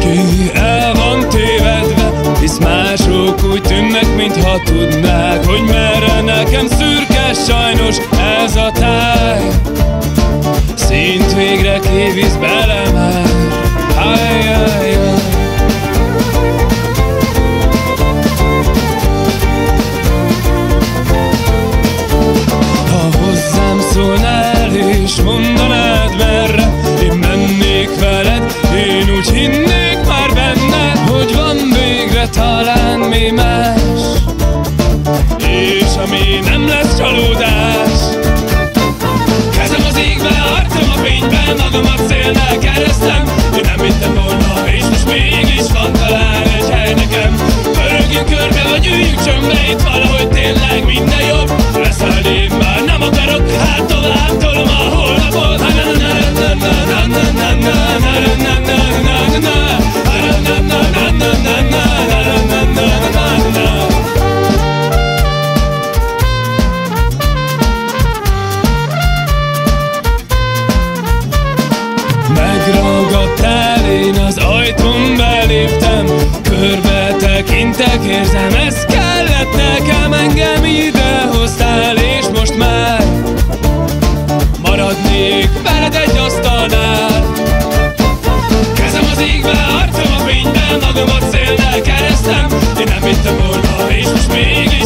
ki elvan tévedve, hisz mások úgy tűnnek, mintha tudnák, hogy merre nekem szürke, sajnos ez a táj. Szint végre kivisz bele már, hájjájjáj. Ha hozzám szólnál és mondanád merre, én mennék veled, én úgy hinnék már benned, hogy van végre talán mi más, és ami nem lesz csalódás. Kezem az égbe, arcom a fényben, magamat szélnel keresztem. Én nem hittem volna, és most mégis van talán egy hely nekem. Pörögjünk körbe, vagy üljünk csömbbe, itt valahogy tényleg minden jobb. Leszel én már nem akarok, hát tovább tolom a holnapot. Megragadtál, én az ajtón beléptem, körbe tekintek, érzem, ez kellett nekem, engem idehoztál, és most már maradnék veled egy asztalnál. Kezem az égbe, arcom a fényben, magamat szélnel keresztem, én nem hittem volna, és most mégis